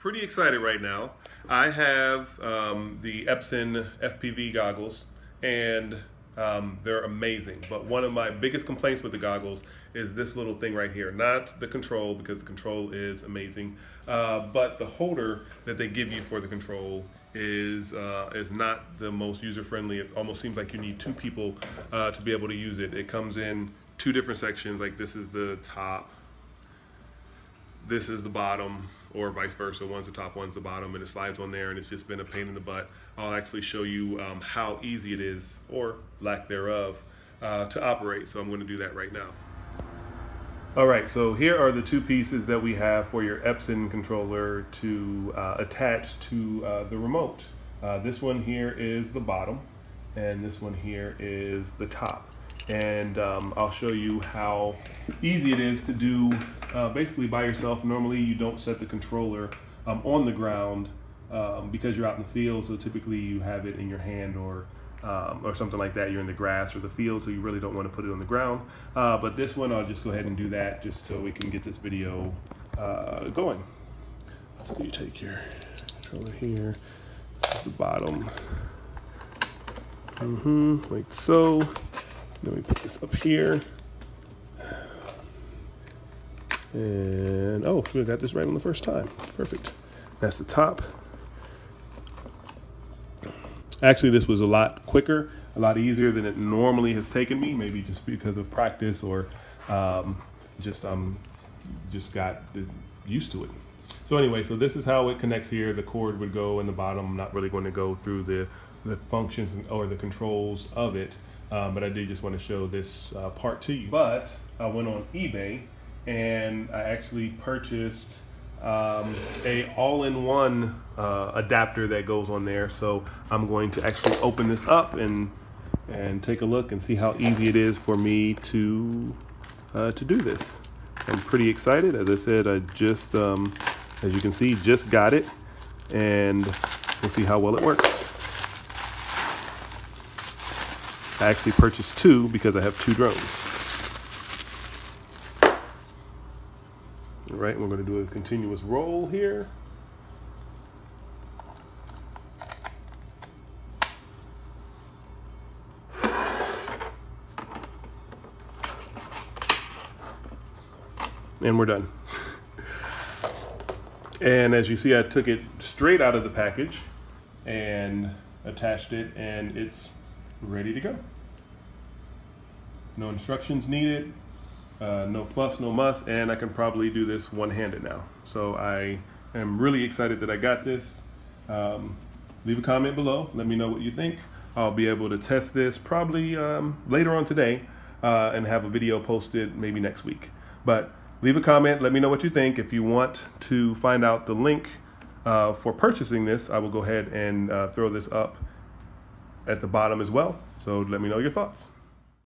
pretty excited right now. I have the Epson FPV goggles, and they're amazing. But one of my biggest complaints with the goggles is this little thing right here. Not the control, because the control is amazing, but the holder that they give you for the control is not the most user-friendly. It almost seems like you need two people to be able to use it. It comes in two different sections, like this is the top, this is the bottom, or vice versa. One's the top, one's the bottom, and it slides on there, and it's just been a pain in the butt. I'll actually show you how easy it is, or lack thereof, to operate, so I'm going to do that right now. Alright, so here are the two pieces that we have for your Epson controller to attach to the remote. This one here is the bottom, and this one here is the top. And I'll show you how easy it is to do basically by yourself. Normally you don't set the controller on the ground because you're out in the field, so typically you have it in your hand or something like that. You're in the grass or the field, so you really don't want to put it on the ground. But this one, I'll just go ahead and do that just so we can get this video going. So you take your controller here, this is the bottom, like so. Then we put this up here, and oh, we got this right on the first time. Perfect. That's the top. Actually, this was a lot quicker, a lot easier than it normally has taken me. Maybe just because of practice, or just got used to it. So anyway, so this is how it connects here. The cord would go in the bottom. I'm not really going to go through the functions or the controls of it. But I did just want to show this part to you. But I went on eBay and I actually purchased a all-in-one adapter that goes on there. So I'm going to actually open this up and take a look and see how easy it is for me to do this. I'm pretty excited. As I said, I just, as you can see, just got it, and we'll see how well it works. I actually purchased two because I have two drones. All right, we're going to do a continuous roll here. And we're done. And as you see, I took it straight out of the package and attached it, and it's ready to go. No instructions needed, no fuss, no muss, and I can probably do this one-handed now. So I am really excited that I got this. Leave a comment below, let me know what you think. I'll be able to test this probably later on today and have a video posted maybe next week. But leave a comment, let me know what you think. If you want to find out the link for purchasing this, I will go ahead and throw this up at the bottom as well. So let me know your thoughts.